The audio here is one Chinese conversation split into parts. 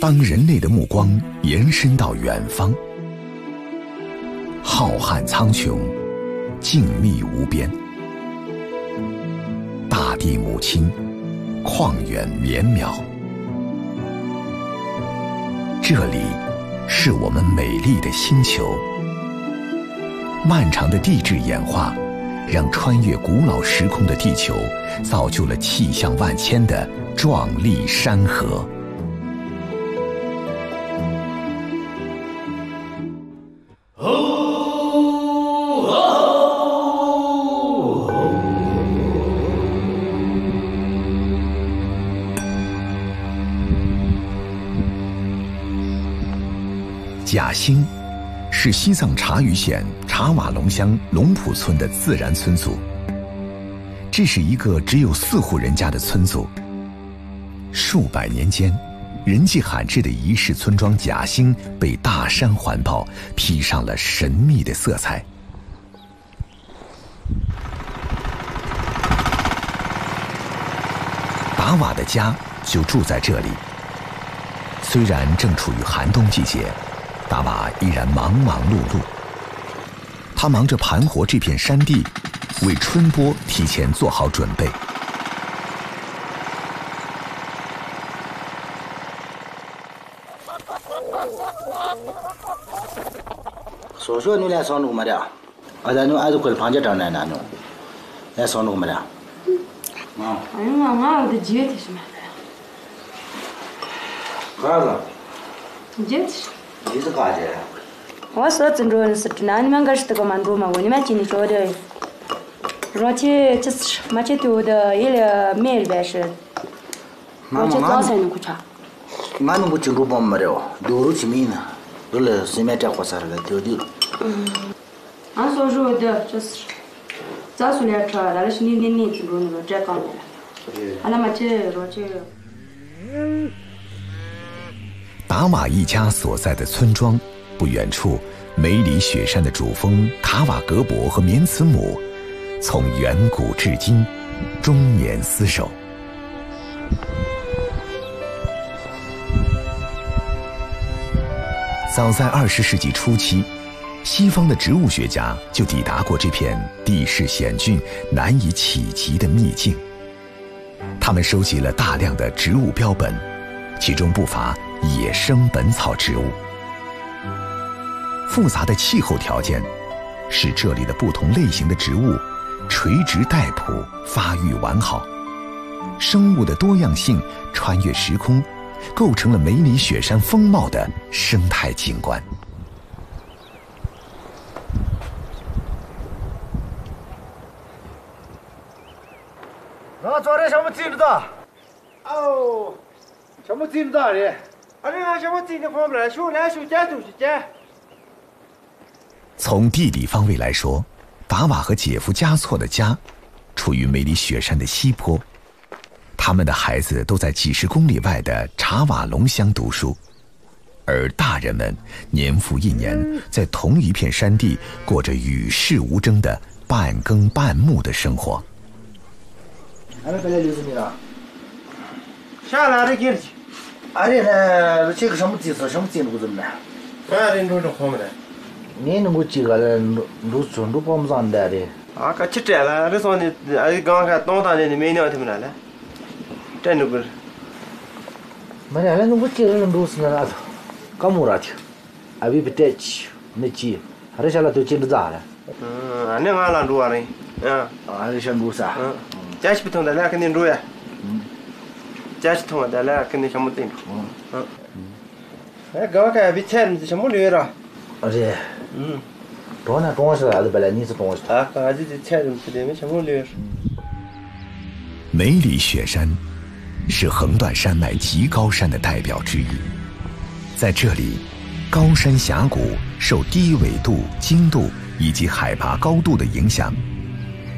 当人类的目光延伸到远方，浩瀚苍穹，静谧无边，大地母亲旷远绵渺，这里是我们美丽的星球。漫长的地质演化让穿越古老时空的地球造就了气象万千的壮丽山河。假星是西藏察隅县察瓦龙乡龙普村的自然村组，这是一个只有4户人家的村组。数百年间，人迹罕至的彝式村庄假星被大山环抱，披上了神秘的色彩。达瓦的家就住在这里，虽然正处于寒冬季节，达瓦依然忙忙碌碌，他忙着盘活这片山地，为春播提前做好准备。Bizi kaçır. Vasat sendron sırtınan mangaçta komando mağoni matini çoğda. Roti çiz maçeti oda ile mail başır. Maçet lazım kuça. Manu bu çünkü bombarıyor. Doğru çimina. Dolu simete kusarla diyordu. An soru oda çiz. Zasulya çağlar şimdi dinleyin sendron roti kamera. Ana maçet roti. 达瓦一家所在的村庄不远处，梅里雪山的主峰卡瓦格博和棉子母，从远古至今，终年厮守。早在20世纪初期，西方的植物学家就抵达过这片地势险峻、难以企及的秘境。他们收集了大量的植物标本，其中不乏野生本草植物。复杂的气候条件使这里的不同类型的植物垂直带谱，发育完好。生物的多样性穿越时空，构成了梅里雪山风貌的生态景观。哦，什么进不到的？ 从地理方位来说，达瓦和姐夫加措的家处于梅里雪山的西坡，他们的孩子都在几10公里外的察瓦龙乡读书，而大人们年复一年在同一片山地过着与世无争的半耕半牧的生活。 Arena çek şamutçısı şamutçının kuzumda. Farin doğru komşumda. Ne numutçıgalar doğsun doğum zandere. Aka çiçekler, resmen ay ganga tanıtanın meyni atımın ala. Tenubur. Mene ala numutçıgalar doğsunlar adı. Kamurat. Abi biteç neçi. Arışala doğçin duzala. Anne ala doğarın. Arışan doğsa. Yaş bitonda la kendin doğya. 梅里雪山是横断山脉极高山的代表之一，在这里，高山峡谷受低纬度、经度以及海拔高度的影响，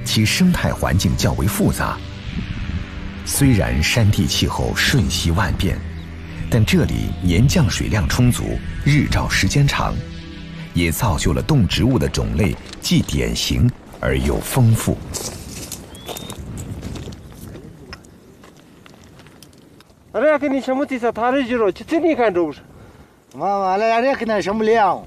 其生态环境较为复杂。 虽然山地气候瞬息万变，但这里年降水量充足，日照时间长，也造就了动植物的种类既典型而又丰富。Река не шамути са тары жиро, че цени кан добуш. Мама, але река не шамулеяу.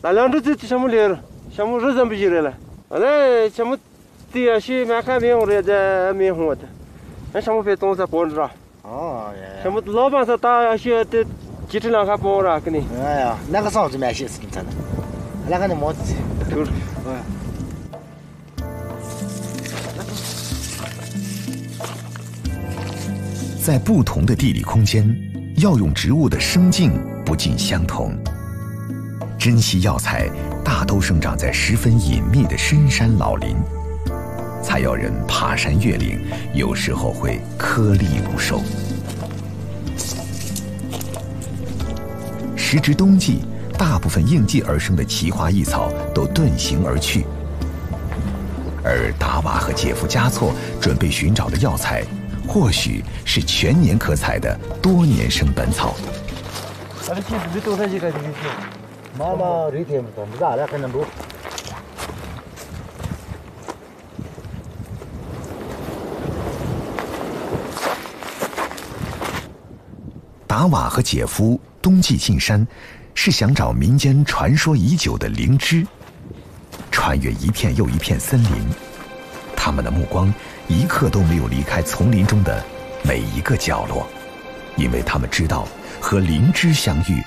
Далянду цити шамулеяу, шаму жозам бижирела. Але шамути аши мека меуре да меуата. Мен шаму фетон са понра. О, я. Шамут лобан са та аши те читла ка пора кни. Я. Нага саути меши скинтана. Алага не мот. Тур.在不同的地理空间，药用植物的生境不尽相同。珍稀药材大都生长在十分隐秘的深山老林，采药人爬山越岭，有时候会颗粒无收。时值冬季，大部分应季而生的奇花异草都遁形而去，而达瓦和姐夫加措准备寻找的药材， 或许是全年可采的多年生本草。达瓦和姐夫冬季进山，是想找民间传说已久的灵芝。穿越一片又一片森林，他们的目光 一刻都没有离开丛林中的每一个角落，因为他们知道和灵芝相遇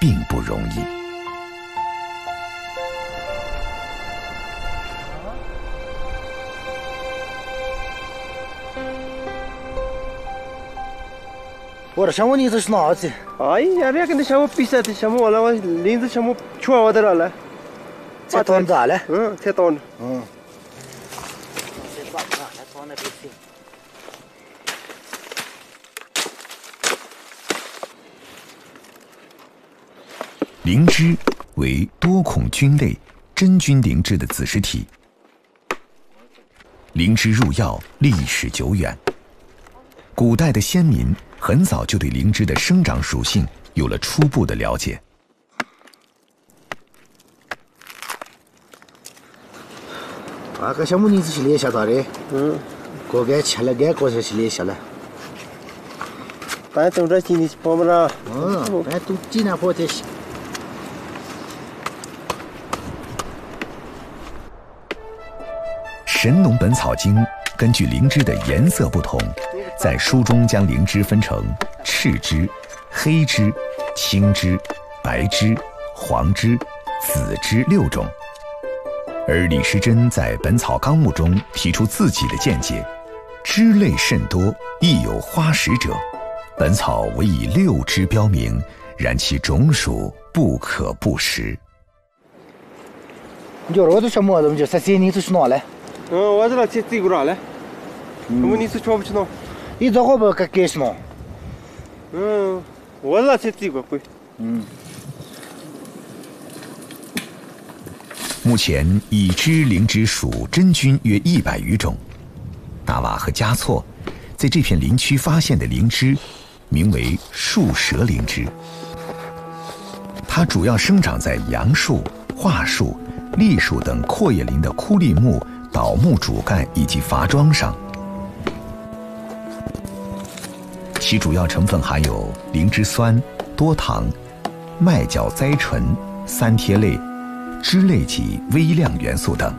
并不容易。我什么林子是哪子？哎呀，人家跟你什么比赛的什么了？我林子什么全我得了，才到哪了？嗯，才到呢。嗯。 灵芝为多孔菌类真菌灵芝的子实体。灵芝入药历史久远，古代的先民很早就对灵芝的生长属性有了初步的了解。啊，这小木林子是裂下的嘞。嗯。过该吃了，该过些是裂下了。 Pai tu dah cini sepom lah. Pai tu cina potes.《神农本草经》根据灵芝的颜色不同，在书中将灵芝分成赤芝、黑芝、青芝、白芝、黄芝、紫芝6种，而李时珍在《本草纲目》中提出自己的见解：芝类甚多，亦有花实者。 本草唯以6支标明，然其种属不可不识。你叫我做什么？我们叫啥子？你做去哪嘞？我做了去地沟那嘞。那么你做全部去哪？你做好不？该干什么？我做去地沟去。目前已知灵芝属真菌约100余种，达瓦和加措在这片林区发现的灵芝 名为树舌灵芝，它主要生长在杨树、桦树、栗树等阔叶林的枯栗木、倒木主干以及伐桩上。其主要成分含有灵芝酸、多糖、麦角甾醇、三萜类、脂类及微量元素等。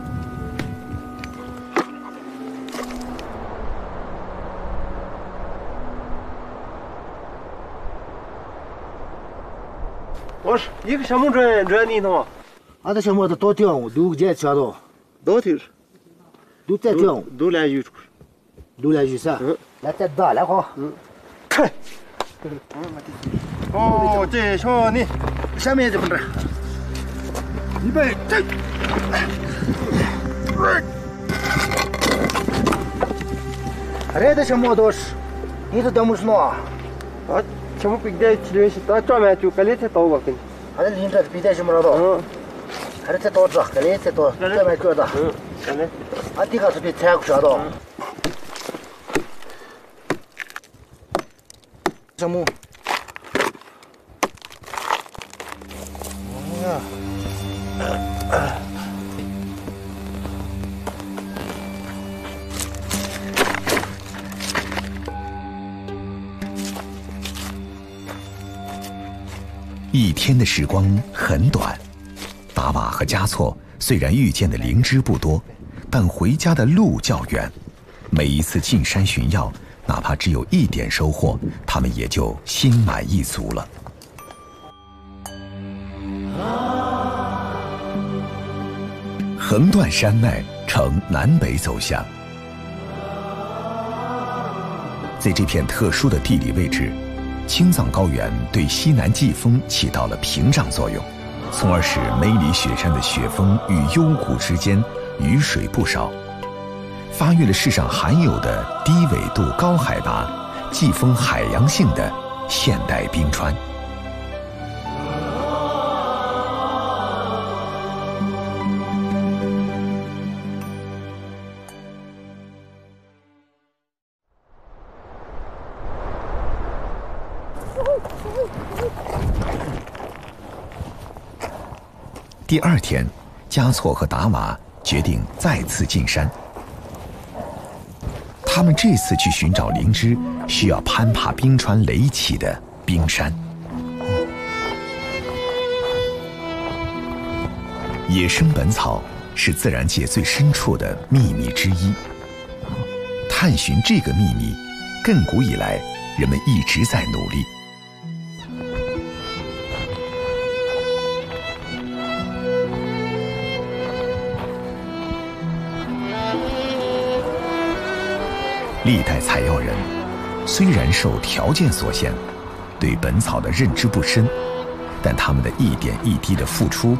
我是一个什么专业的嘛？俺这什么都多听，都接触到，多听，都在听，都来接触，都来接触啥？来再打来哈。看，哦，这小你下面这不是？你别这。俺这什么都是，你都懂不懂啊？啊。 Чему пикдать лежит, а то мы отчу колете того как. Они линда пикдать мы рада. Колете то жах, колете то. То мы куда? А ты как сюда тягу шадо? Чему? 一天的时光很短，达瓦和加措虽然遇见的灵芝不多，但回家的路较远。每一次进山寻药，哪怕只有一点收获，他们也就心满意足了。横断山脉，呈南北走向。在这片特殊的地理位置，青藏高原对西南季风起到了屏障作用，从而使梅里雪山的雪峰与幽谷之间雨水不少，发育了世上罕有的低纬度高海拔、季风海洋性的现代冰川。第二天，加措和达瓦决定再次进山。他们这次去寻找灵芝，需要攀爬冰川垒起的冰山。野生本草是自然界最深处的秘密之一。探寻这个秘密，亘古以来，人们一直在努力。历代采药人虽然受条件所限，对本草的认知不深，但他们的一点一滴的付出，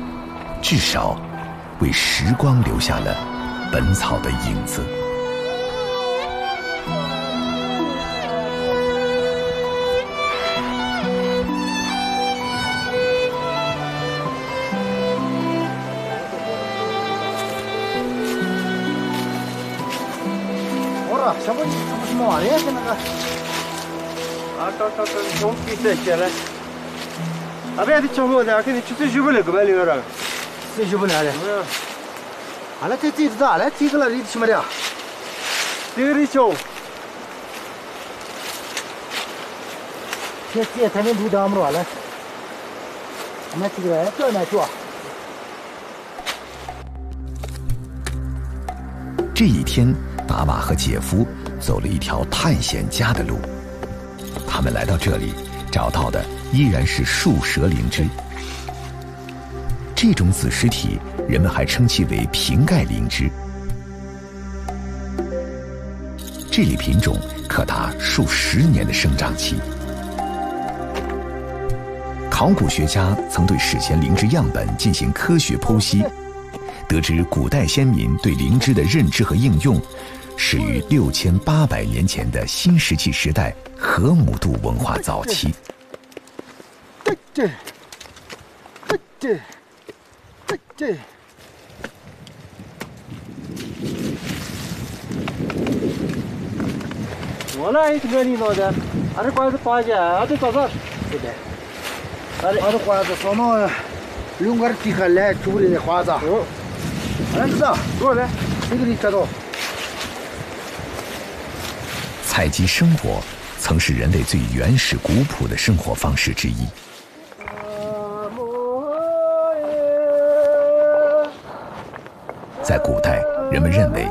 至少为时光留下了本草的影子。这一天，达瓦和姐夫走了一条探险家的路。他们来到这里，找到的依然是树舌灵芝。这种子实体，人们还称其为瓶盖灵芝。这类品种可达数十年的生长期。考古学家曾对史前灵芝样本进行科学剖析，得知古代先民对灵芝的认知和应用，始于6800年前的新石器时代河姆渡文化早期。采集生活曾是人类最原始古朴的生活方式之一。在古代，人们认为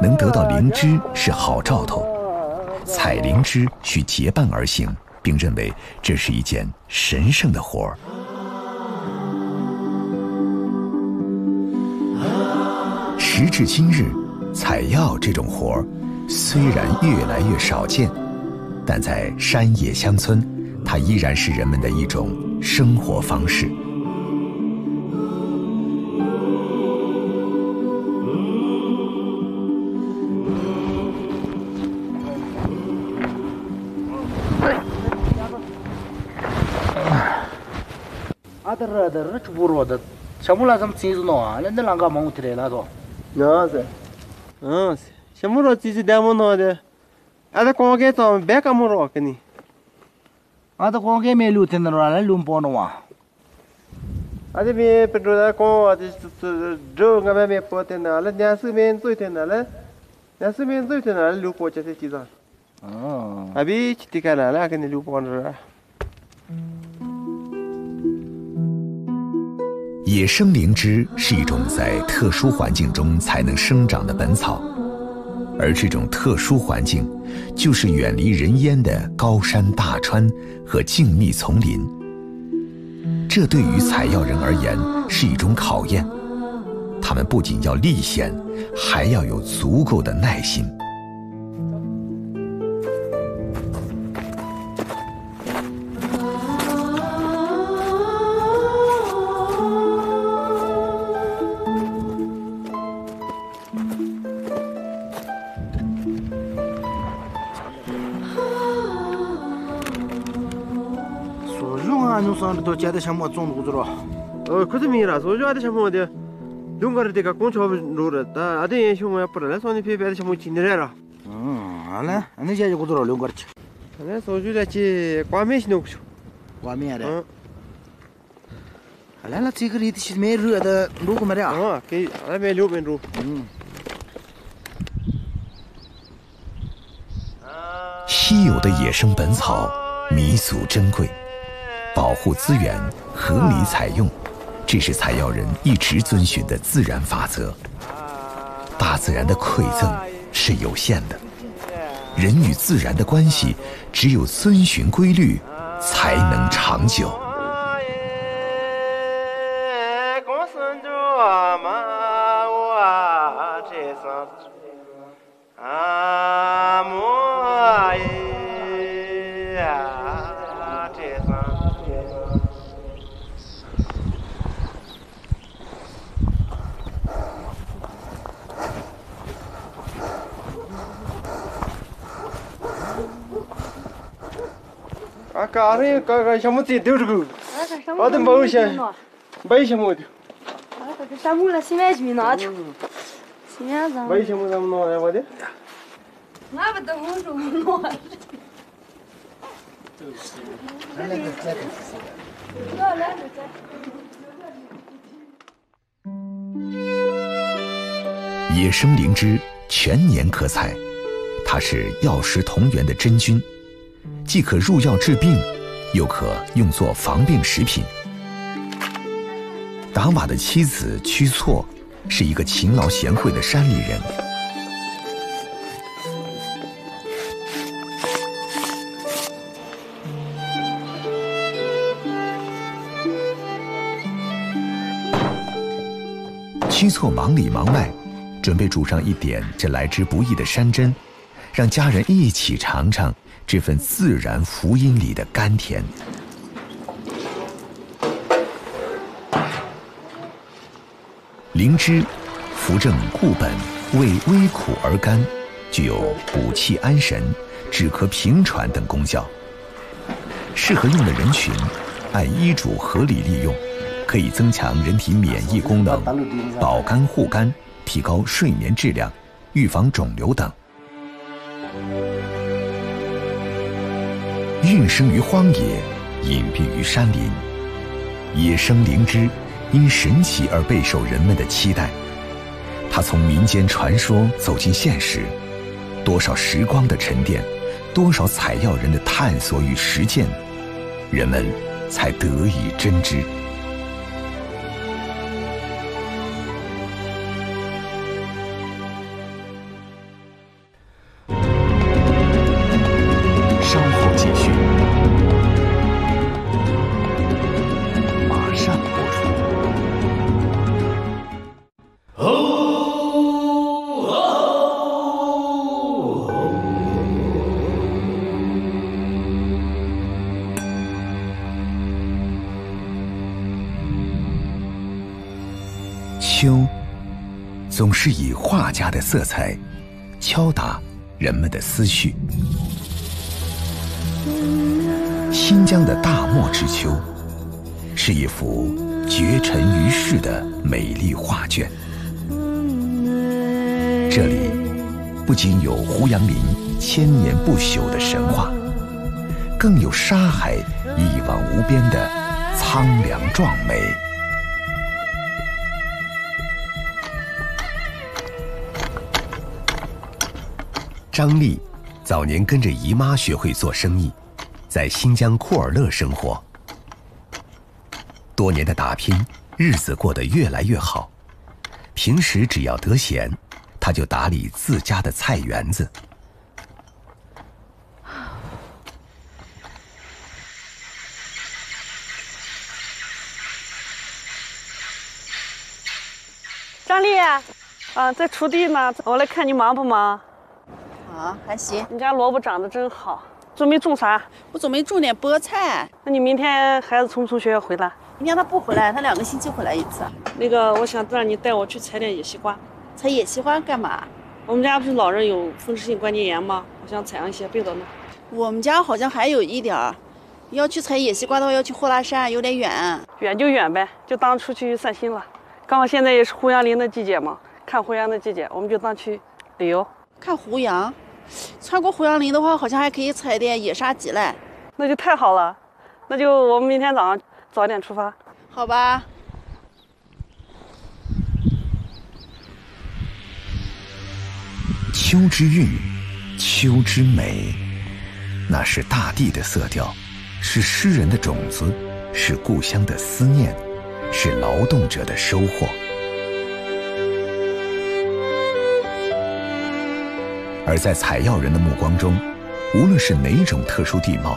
能得到灵芝是好兆头，采灵芝需结伴而行，并认为这是一件神圣的活儿。时至今日，采药这种活儿虽然越来越少见，但在山野乡村，它依然是人们的一种生活方式。野生灵芝是一种在特殊环境中才能生长的本草，而这种特殊环境就是远离人烟的高山大川和静谧丛林。这对于采药人而言是一种考验，他们不仅要历险，还要有足够的耐心。Çade şamma zon guzro. Kötü mi ras? Ojo ade şamma de. Dungar de ka konço rura. Ta ade ye şamma yaparlar. Soni pe ade şamma çinirera. Ana, ane jaje guzro lungar çi. Ana soju da çi kwameş nokşu. Kwamera. Alala tigri yetiş meru ada ruku mera. Ha, ki ana melu ben ru.稀有的野生本草弥足珍贵。 保护资源，合理采用，这是采药人一直遵循的自然法则。大自然的馈赠是有限的，人与自然的关系只有遵循规律，才能长久。Акари, какая шамуцы держу. Адам бауся, бауся муд. Шамула семьяж минат. Семьяж. Бауся муда много я воде. На вода мужу много.野生灵芝全年可采，它是药食同源的真菌。 既可入药治病，又可用作防病食品。达瓦的妻子屈措是一个勤劳贤惠的山里人。屈措忙里忙外，准备煮上一点这来之不易的山珍，让家人一起尝尝。 这份自然福音里的甘甜。灵芝扶正固本，味微苦而甘，具有补气安神、止咳平喘等功效，适合用的人群，按医嘱合理利用，可以增强人体免疫功能，保肝护肝，提高睡眠质量，预防肿瘤等。 孕生于荒野，隐蔽于山林，野生灵芝因神奇而备受人们的期待。它从民间传说走进现实，多少时光的沉淀，多少采药人的探索与实践，人们才得以真知。 总是以画家的色彩敲打人们的思绪。新疆的大漠之秋，是一幅绝尘于世的美丽画卷。这里不仅有胡杨林千年不朽的神话，更有沙海一往无边的苍凉壮美。 张丽早年跟着姨妈学会做生意，在新疆库尔勒生活。多年的打拼日子过得越来越好。平时只要得闲，他就打理自家的菜园子。张丽，在锄地呢，我来看你忙不忙？啊，还行。你家萝卜长得真好。 准备种啥？我准备种点菠菜。那你明天孩子从学校回来？明天他不回来，他2个星期回来一次。那个，我想让你带我去采点野西瓜。采野西瓜干嘛？我们家不是老人有风湿性关节炎吗？我想采上一些备着呢。我们家好像还有一点儿。要去采野西瓜的话，要去后拉山，有点远。远就远呗，就当出去散心了。刚好现在也是胡杨林的季节嘛，看胡杨的季节，我们就当去旅游。看胡杨。 穿过胡杨林的话，好像还可以采点野沙棘嘞，那就太好了。那就我们明天早上早点出发，好吧？秋之韵，秋之美，那是大地的色调，是诗人的种子，是故乡的思念，是劳动者的收获。 而在采药人的目光中，无论是哪种特殊地貌，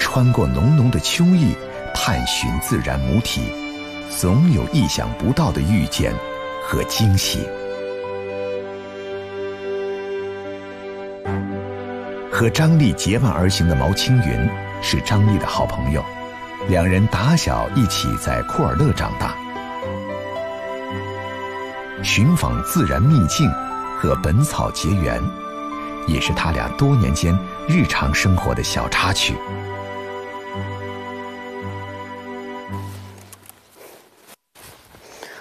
穿过浓浓的秋意，探寻自然母体，总有意想不到的遇见和惊喜。和张丽结伴而行的毛青云是张丽的好朋友，两人打小一起在库尔勒长大，寻访自然秘境和本草结缘。 也是他俩多年间日常生活的小插曲。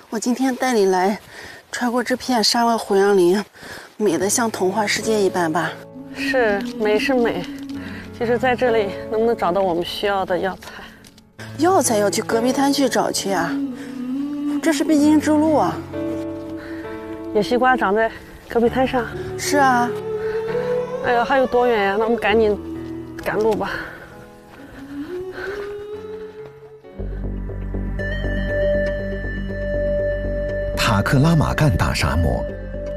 我今天带你来，穿过这片山外胡杨林，美得像童话世界一般吧？是，美是美。其实在这里能不能找到我们需要的药材？药材要去戈壁滩去找去啊！这是必经之路啊！野西瓜长在戈壁滩上。是啊。 哎呀，还有多远呀？那我们赶紧赶路吧。塔克拉玛干大沙漠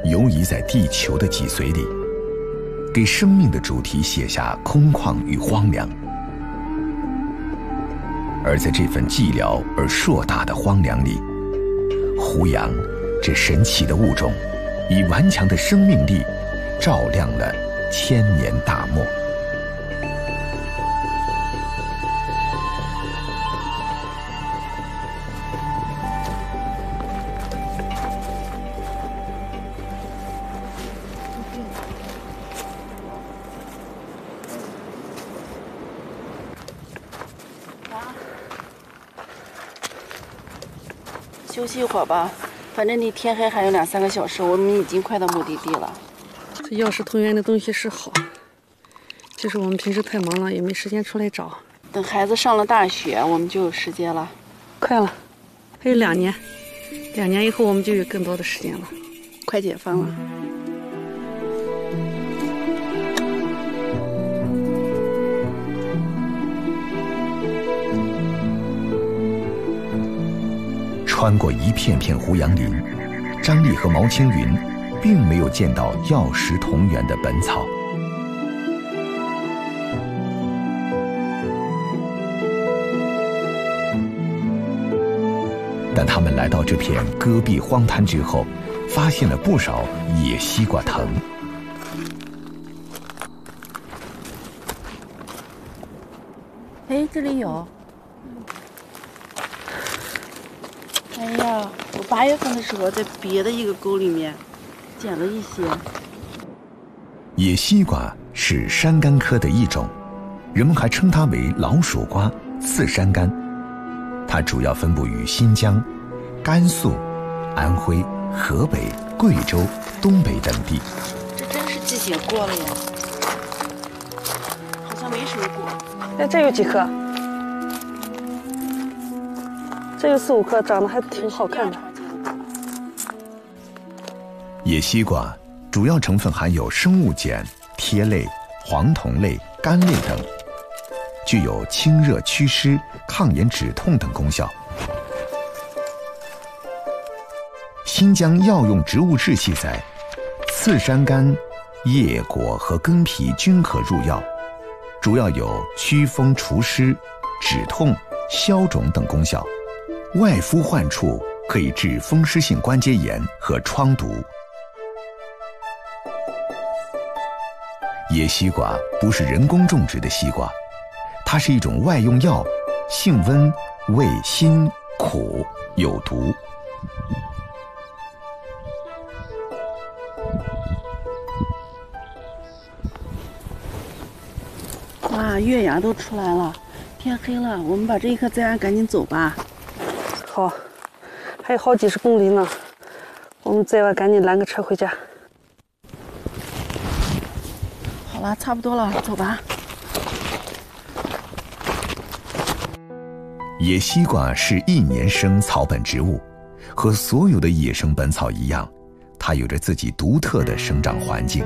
游移在地球的脊髓里，给生命的主题写下空旷与荒凉。而在这份寂寥而硕大的荒凉里，胡杨这神奇的物种，以顽强的生命力照亮了 千年大漠，休息一会儿吧，反正离天黑还有2、3个小时，我们已经快到目的地了。 药食同源的东西是好，就是我们平时太忙了，也没时间出来找。等孩子上了大学，我们就有时间了。快了，还有2年，2年以后我们就有更多的时间了。快解放了。穿过一片片胡杨林，张丽和毛青云 并没有见到药食同源的本草，但他们来到这片戈壁荒滩之后，发现了不少野西瓜藤。哎，这里有。哎呀，我8月份的时候在别的一个沟里面 捡了一些。野西瓜是山甘科的一种，人们还称它为老鼠瓜、刺山甘。它主要分布于新疆、甘肃、安徽、河北、贵州、东北等地。这真是季节过了呀，好像没什么果。哎，这有几颗？这有4、5颗，长得还挺好看的。 野西瓜主要成分含有生物碱、萜类、黄酮类、苷类等，具有清热祛湿、抗炎止痛等功效。新疆药用植物志记载，刺山柑叶果和根皮均可入药，主要有祛风除湿、止痛、消肿等功效。外敷患处可以治风湿性关节炎和疮毒。野西瓜不是人工种植的西瓜，它是一种外用药，性温、味辛、苦、有毒。哇，月牙都出来了，天黑了，我们把这一刻摘完赶紧走吧。好，还有好几十公里呢，我们摘完赶紧拦个车回家。好了，差不多了，走吧。野西瓜是一年生草本植物，和所有的野生本草一样，它有着自己独特的生长环境。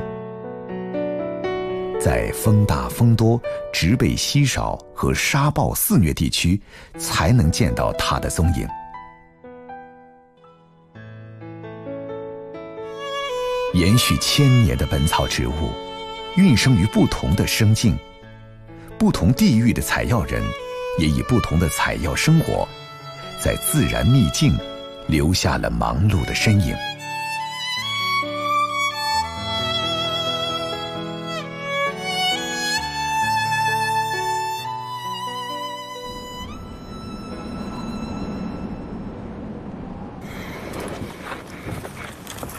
在风大风多、植被稀少和沙暴肆虐地区，才能见到它的踪影。延续千年的本草植物，孕生于不同的生境，不同地域的采药人也以不同的采药生活，在自然秘境留下了忙碌的身影。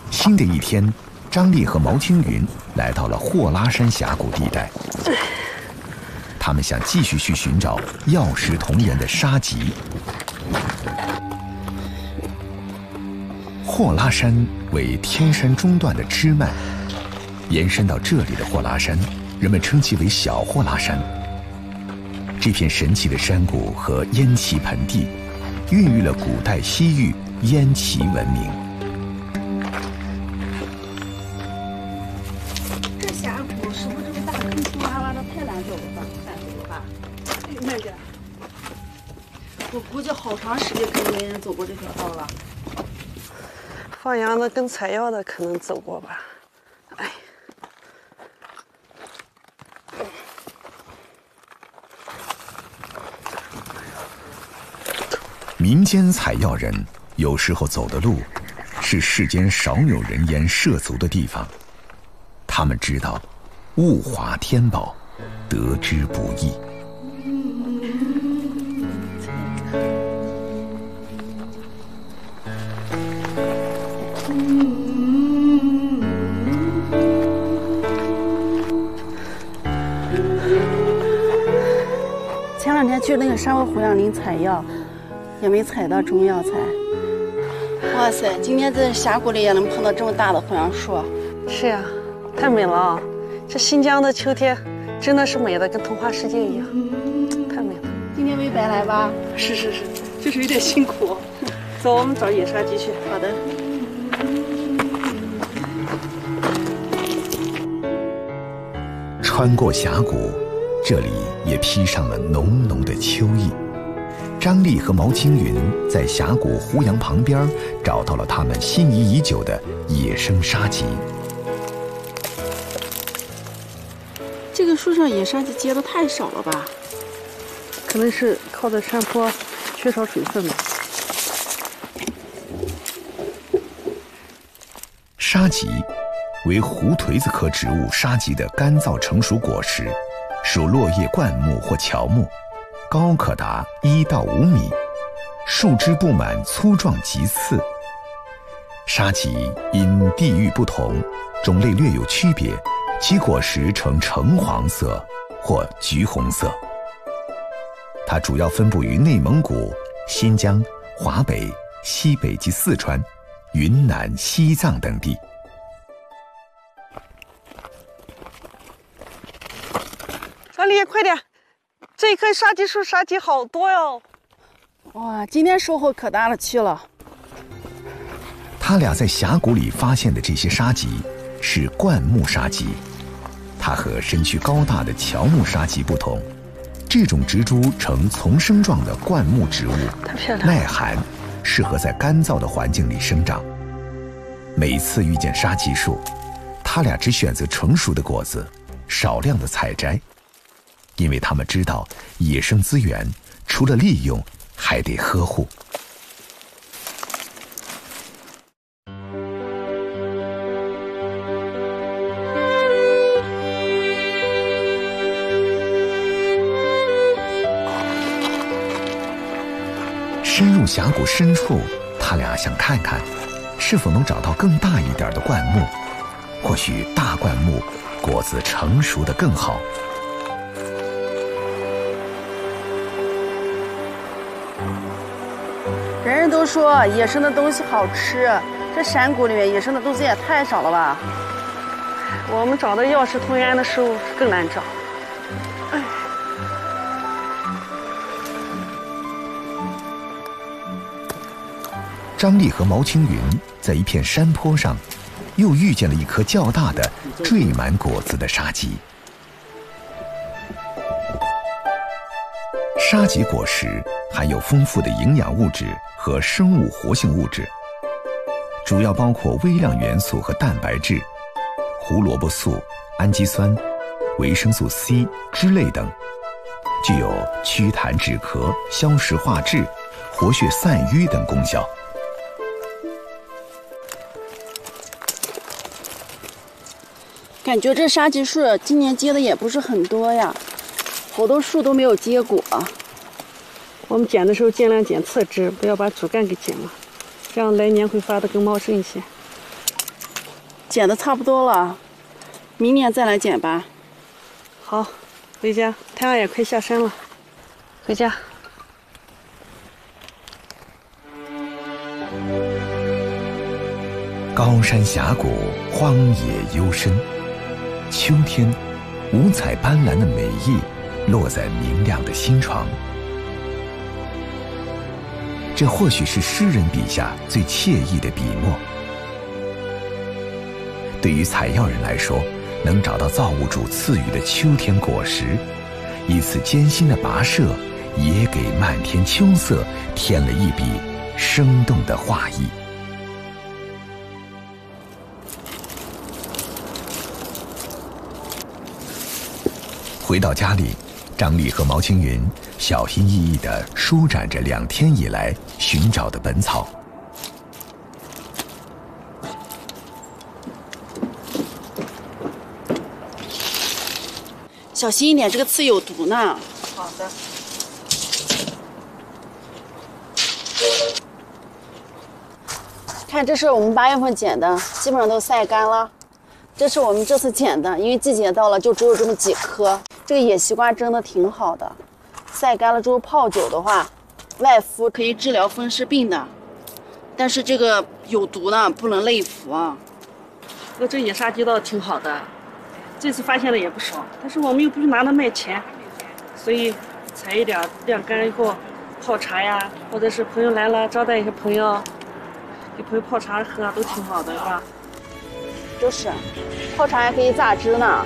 新的一天，张丽和毛青云来到了霍拉山峡谷地带，他们想继续去寻找药食同源的沙棘。霍拉山为天山中段的支脉，延伸到这里的霍拉山，人们称其为小霍拉山。这片神奇的山谷和烟旗盆地，孕育了古代西域烟旗文明。走过这条道了，放羊的跟采药的可能走过吧。哎，民间采药人有时候走的路，是世间少有人烟涉足的地方。他们知道，物华天宝，得之不易。前两天去那个沙窝胡杨林采药，也没采到中药材。哇塞，今天在峡谷里也能碰到这么大的胡杨树。是呀，太美了啊！这新疆的秋天真的是美的跟童话世界一样，太美了。今天没白来吧？是是是，就是有点辛苦。走，我们找野沙棘去。好的。穿过峡谷，这里也披上了浓浓的秋意。张丽和毛青云在峡谷胡杨旁边找到了他们心仪已久的野生沙棘。这个树上野沙棘结的太少了吧？可能是靠着山坡，缺少水分吧。沙棘为胡颓子科植物沙棘的干燥成熟果实。属落叶灌木或乔木，高可达1到5米，树枝布满粗壮棘刺。沙棘因地域不同，种类略有区别，其果实呈橙黄色或橘红色。它主要分布于内蒙古、新疆、华北、西北及四川、云南、西藏等地。快点，这一棵沙棘树沙棘好多哟！哇，今天收获可大了去了。他俩在峡谷里发现的这些沙棘是灌木沙棘，它和身躯高大的乔木沙棘不同，这种植株呈丛生状的灌木植物，耐寒，适合在干燥的环境里生长。每一次遇见沙棘树，他俩只选择成熟的果子，少量的采摘，因为他们知道野生资源除了利用，还得呵护。 深入峡谷深处，他俩想看看，是否能找到更大一点的灌木。或许大灌木果子成熟的更好。人人都说野生的东西好吃，这山谷里面野生的东西也太少了吧？我们找的要是同源的食物更难找。 张丽和毛青云在一片山坡上，又遇见了一颗较大的、缀满果子的沙棘。沙棘果实含有丰富的营养物质和生物活性物质，主要包括微量元素和蛋白质、胡萝卜素、氨基酸、维生素 C 之类等，具有祛痰止咳、消食化滞、活血散瘀等功效。 感觉这沙棘树今年结的也不是很多呀，好多树都没有结果。我们剪的时候尽量剪侧枝，不要把主干给剪了，这样来年会发的更茂盛一些。剪的差不多了，明年再来剪吧。好，回家，太阳也快下山了，回家。 高山峡谷，荒野幽深。秋天，五彩斑斓的美意落在明亮的心床。这或许是诗人笔下最惬意的笔墨。对于采药人来说，能找到造物主赐予的秋天果实，一次艰辛的跋涉，也给漫天秋色添了一笔生动的画意。 回到家里，张丽和毛青云小心翼翼地舒展着2天以来寻找的本草。小心一点，这个刺有毒呢。好的。看，这是我们8月份捡的，基本上都晒干了。这是我们这次捡的，因为季节到了，就只有这么几颗。 这个野西瓜蒸的挺好的，晒干了之后泡酒的话，外敷可以治疗风湿病的，但是这个有毒呢，不能内服啊。那这野沙棘倒挺好的，这次发现的也不少，但是我们又不是拿它卖钱，所以采一点晾干以后泡茶呀，或者是朋友来了招待一些朋友，给朋友泡茶喝都挺好的，是吧？就是，泡茶还可以榨汁呢。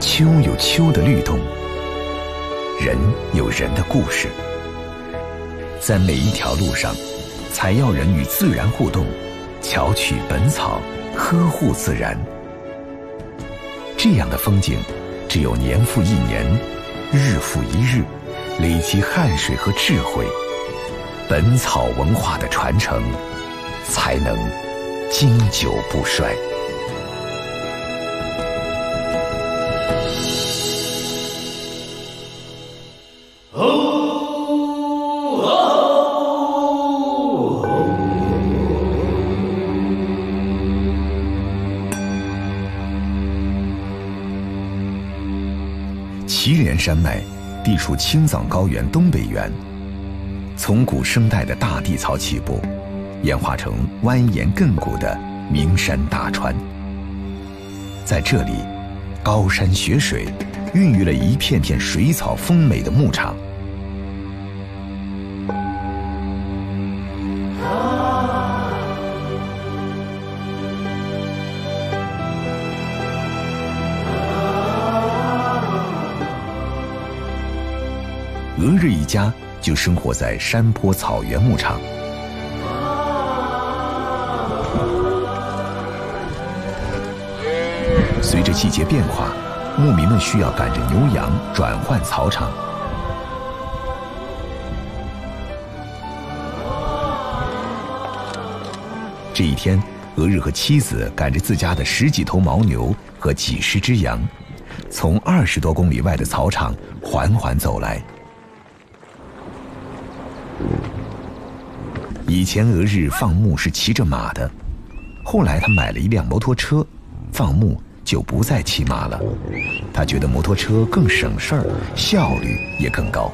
秋有秋的律动，人有人的故事。在每一条路上，采药人与自然互动，巧取本草，呵护自然。这样的风景，只有年复一年，日复一日，累积汗水和智慧，本草文化的传承，才能经久不衰。 祁连山脉地处青藏高原东北缘，从古生代的大地草起步，演化成蜿蜒亘古的名山大川。在这里，高山雪水孕育了一片片水草丰美的牧场。生日一家就生活在山坡草原牧场。随着季节变化，牧民们需要赶着牛羊转换草场。这一天，俄日和妻子赶着自家的10几头牦牛和几十只羊，从20多公里外的草场缓缓走来。以前俄日放牧是骑着马的，后来他买了一辆摩托车，放牧就不再骑马了。他觉得摩托车更省事儿，效率也更高。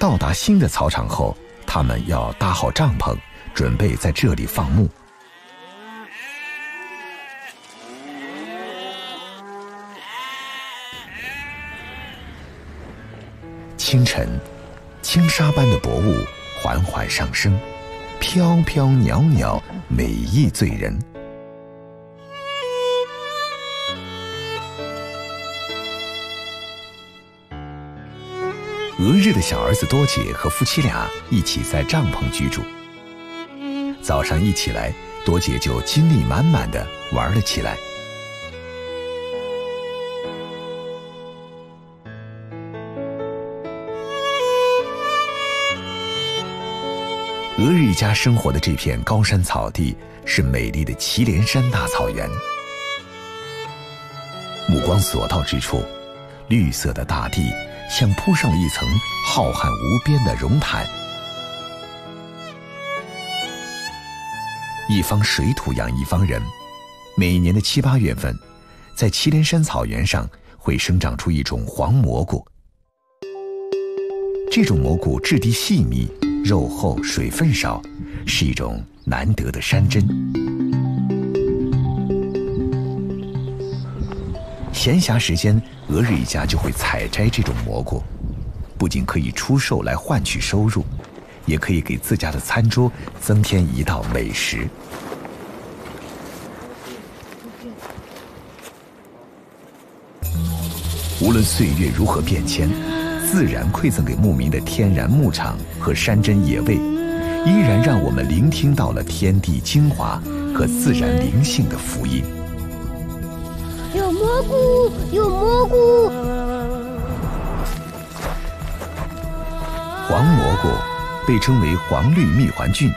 到达新的草场后，他们要搭好帐篷，准备在这里放牧。清晨，轻纱般的薄雾缓缓上升，飘飘袅袅，美意醉人。俄日的小儿子多杰和夫妻俩一起在帐篷居住。早上一起来，多杰就精力满满的玩了起来。俄日一家生活的这片高山草地是美丽的祁连山大草原。目光所到之处，绿色的大地像铺上了一层浩瀚无边的绒毯，一方水土养一方人。每年的7、8月份，在祁连山草原上会生长出一种黄蘑菇。这种蘑菇质地细密，肉厚，水分少，是一种难得的山珍。闲暇时间，俄日一家就会采摘这种蘑菇，不仅可以出售来换取收入，也可以给自家的餐桌增添一道美食。无论岁月如何变迁，自然馈赠给牧民的天然牧场和山珍野味，依然让我们聆听到了天地精华和自然灵性的福音。有蘑菇，有蘑菇。黄蘑菇被称为黄绿蜜环菌，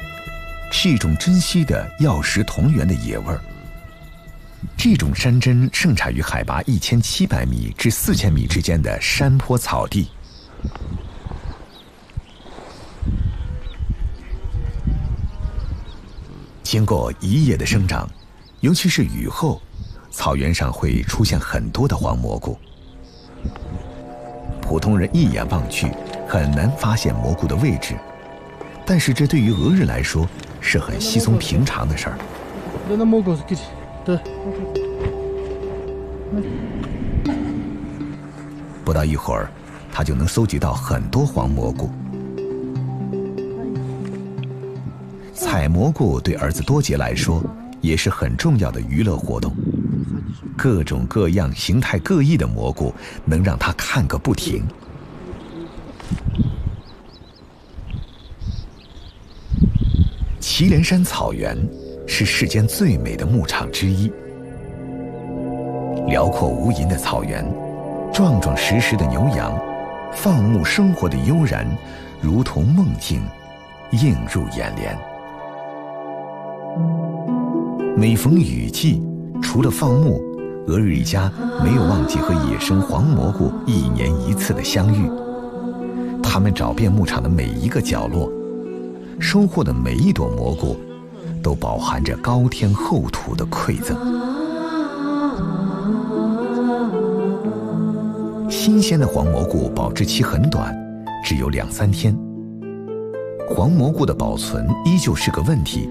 是一种珍稀的药食同源的野味儿。这种山珍盛产于海拔1700米至4000米之间的山坡草地。经过一夜的生长，尤其是雨后，草原上会出现很多的黄蘑菇。普通人一眼望去很难发现蘑菇的位置，但是这对于俄日来说是很稀松平常的事儿。不到一会儿，他就能搜集到很多黄蘑菇。采蘑菇对儿子多杰来说也是很重要的娱乐活动。各种各样、形态各异的蘑菇能让他看个不停。祁连山草原是世间最美的牧场之一。辽阔无垠的草原，壮壮实实的牛羊，放牧生活的悠然，如同梦境，映入眼帘。每逢雨季，除了放牧，俄日一家没有忘记和野生黄蘑菇一年一次的相遇。他们找遍牧场的每一个角落，收获的每一朵蘑菇，都饱含着高天厚土的馈赠。新鲜的黄蘑菇保质期很短，只有2、3天。黄蘑菇的保存依旧是个问题。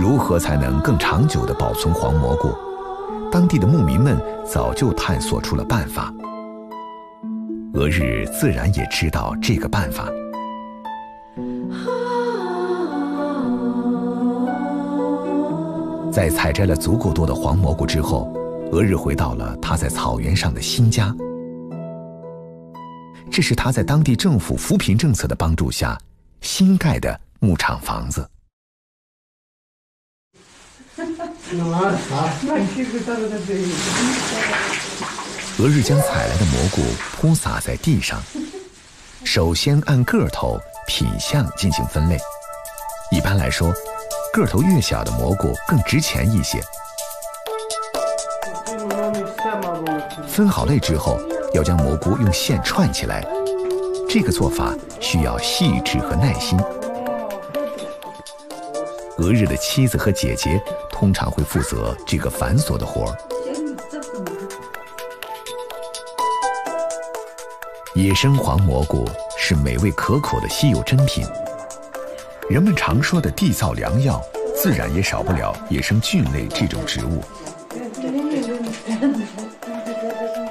如何才能更长久地保存黄蘑菇？当地的牧民们早就探索出了办法。俄日自然也知道这个办法。在采摘了足够多的黄蘑菇之后，俄日回到了他在草原上的新家。这是他在当地政府扶贫政策的帮助下新盖的牧场房子。 俄日将采来的蘑菇铺撒在地上，首先按个头、品相进行分类。一般来说，个头越小的蘑菇更值钱一些。分好类之后，要将蘑菇用线串起来，这个做法需要细致和耐心。 俄日的妻子和姐姐通常会负责这个繁琐的活儿。野生黄蘑菇是美味可口的稀有珍品，人们常说的地造良药，自然也少不了野生菌类这种植物。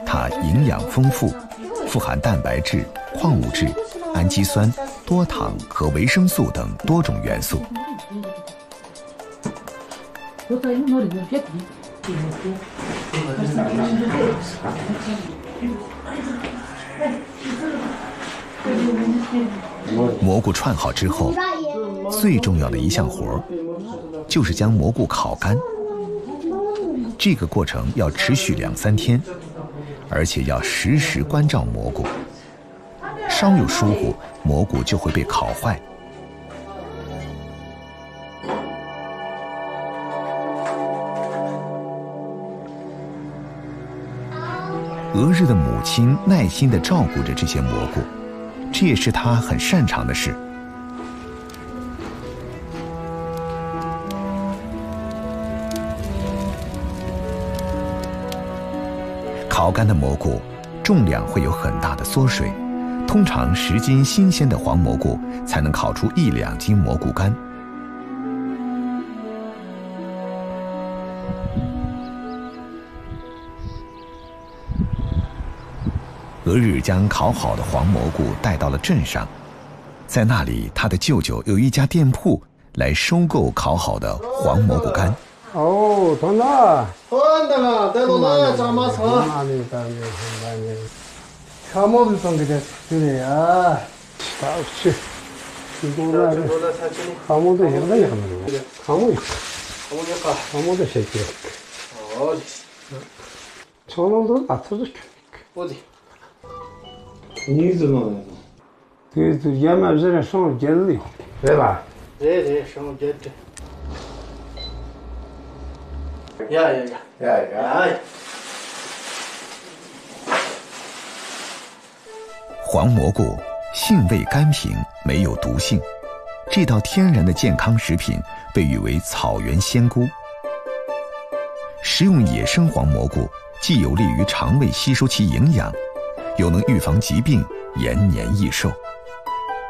它营养丰富，富含蛋白质、矿物质、氨基酸、多糖和维生素等多种元素。 蘑菇串好之后，最重要的一项活就是将蘑菇烤干。这个过程要持续2、3天，而且要时时关照蘑菇，稍有疏忽，蘑菇就会被烤坏。 俄日的母亲耐心地照顾着这些蘑菇，这也是她很擅长的事。烤干的蘑菇重量会有很大的缩水，通常10斤新鲜的黄蘑菇才能烤出1、2斤蘑菇干。 俄日将烤好的黄蘑菇带到了镇上，在那里，他的舅舅有一家店铺来收购烤好的黄蘑菇干。哦，团长，团长，带路来，咱们吃。吃蘑菇放给他吃的呀，好吃。烤蘑菇也那样的，烤蘑菇，烤蘑菇谁吃？哦，长隆都哪吃的？我的。 Niye zorlanıyorsun? Köyde yemezlere son geldi. Ne var? Ne son geldi? Ya. 黄蘑菇性味甘平，没有毒性。这道天然的健康食品被誉为草原仙姑。食用野生黄蘑菇，既有利于肠胃吸收其营养。 又能预防疾病，延年益寿。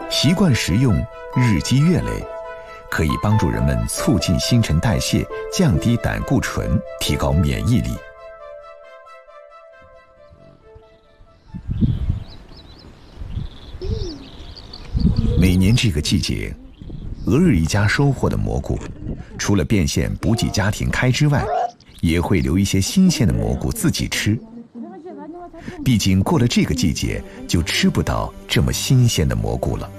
习惯食用，日积月累，可以帮助人们促进新陈代谢，降低胆固醇，提高免疫力。每年这个季节，俄日一家收获的蘑菇，除了变现补给家庭开支外，也会留一些新鲜的蘑菇自己吃。 毕竟过了这个季节，就吃不到这么新鲜的蘑菇了。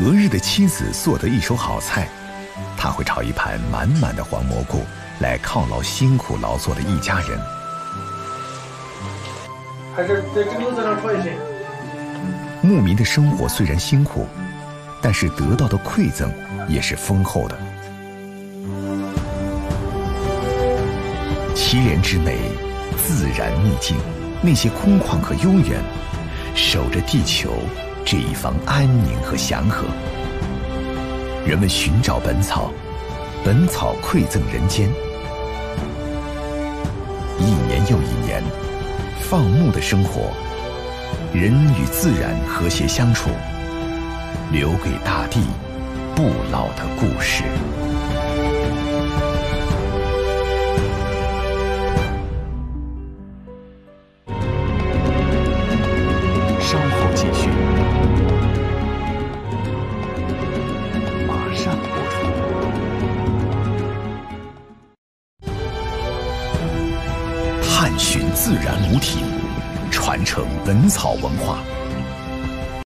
俄日的妻子做得一手好菜，她会炒一盘满满的黄蘑菇来犒劳辛苦劳作的一家人。还是在桌子上放一些。牧民的生活虽然辛苦，但是得到的馈赠也是丰厚的。7年之内。 自然秘境，那些空旷和悠远，守着地球这一方安宁和祥和。人们寻找本草，本草馈赠人间。1年又1年，放牧的生活，人与自然和谐相处，留给大地不老的故事。上播出。探寻自然母体，传承本草文化。